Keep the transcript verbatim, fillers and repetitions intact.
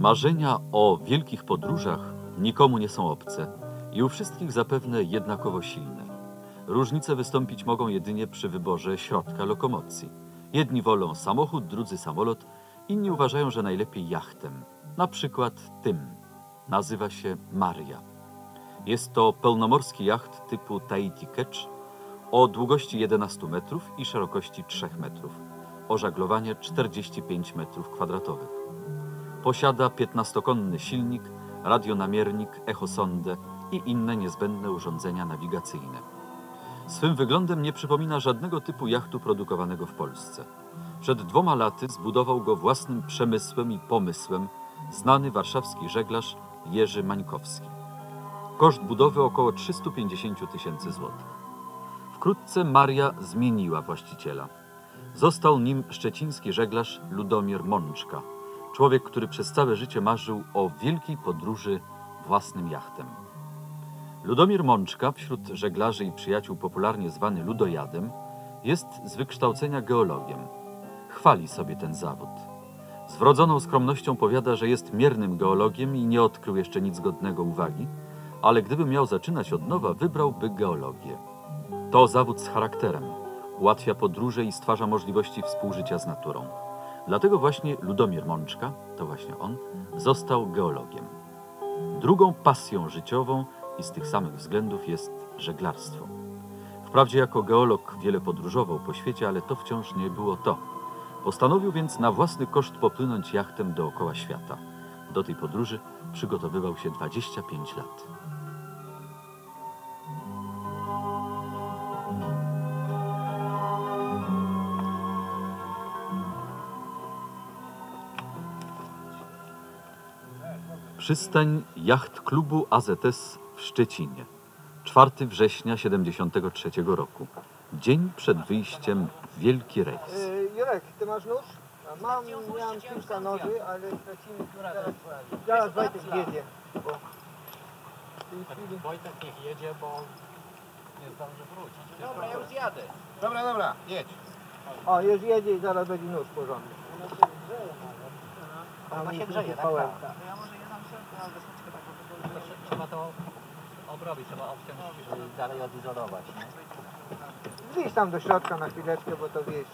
Marzenia o wielkich podróżach nikomu nie są obce i u wszystkich zapewne jednakowo silne. Różnice wystąpić mogą jedynie przy wyborze środka lokomocji. Jedni wolą samochód, drudzy samolot, inni uważają, że najlepiej jachtem. Na przykład tym. Nazywa się Maria. Jest to pełnomorski jacht typu Tahiti Ketch o długości jedenastu metrów i szerokości trzech metrów. O żaglowanie czterdzieści pięć metrów kwadratowych. Posiada piętnastokonny silnik, radionamiernik, echosondę i inne niezbędne urządzenia nawigacyjne. Swym wyglądem nie przypomina żadnego typu jachtu produkowanego w Polsce. Przed dwoma laty zbudował go własnym przemysłem i pomysłem znany warszawski żeglarz Jerzy Mańkowski. Koszt budowy około trzystu pięćdziesięciu tysięcy złotych. Wkrótce Maria zmieniła właściciela. Został nim szczeciński żeglarz Ludomir Mączka. Człowiek, który przez całe życie marzył o wielkiej podróży własnym jachtem. Ludomir Mączka, wśród żeglarzy i przyjaciół popularnie zwany Ludojadem, jest z wykształcenia geologiem. Chwali sobie ten zawód. Z wrodzoną skromnością powiada, że jest miernym geologiem i nie odkrył jeszcze nic godnego uwagi, ale gdyby miał zaczynać od nowa, wybrałby geologię. To zawód z charakterem, ułatwia podróże i stwarza możliwości współżycia z naturą. Dlatego właśnie Ludomir Mączka, to właśnie on, został geologiem. Drugą pasją życiową i z tych samych względów jest żeglarstwo. Wprawdzie jako geolog wiele podróżował po świecie, ale to wciąż nie było to. Postanowił więc na własny koszt popłynąć jachtem dookoła świata. Do tej podróży przygotowywał się dwadzieścia pięć lat. Przystań jacht klubu A Z S w Szczecinie. czwartego września siedemdziesiątego trzeciego roku. Dzień przed wyjściem w Wielki Rejs. E, Jurek, ty masz nóż? Mam, miałem kilka noży, ale stracimy teraz. Zaraz Wojtek jedzie. Bo... Wojtek niech jedzie, bo on nie zdąży wrócić. Dobra, ja już jadę. Dobra, dobra, jedź. O, już jedzie i zaraz będzie nóż porządny. Ona się grzeje, tak? Trzeba to obrobić, trzeba obciąć i dalej odizolować. Wyjdź tam do środka na chwileczkę, bo to wiesz.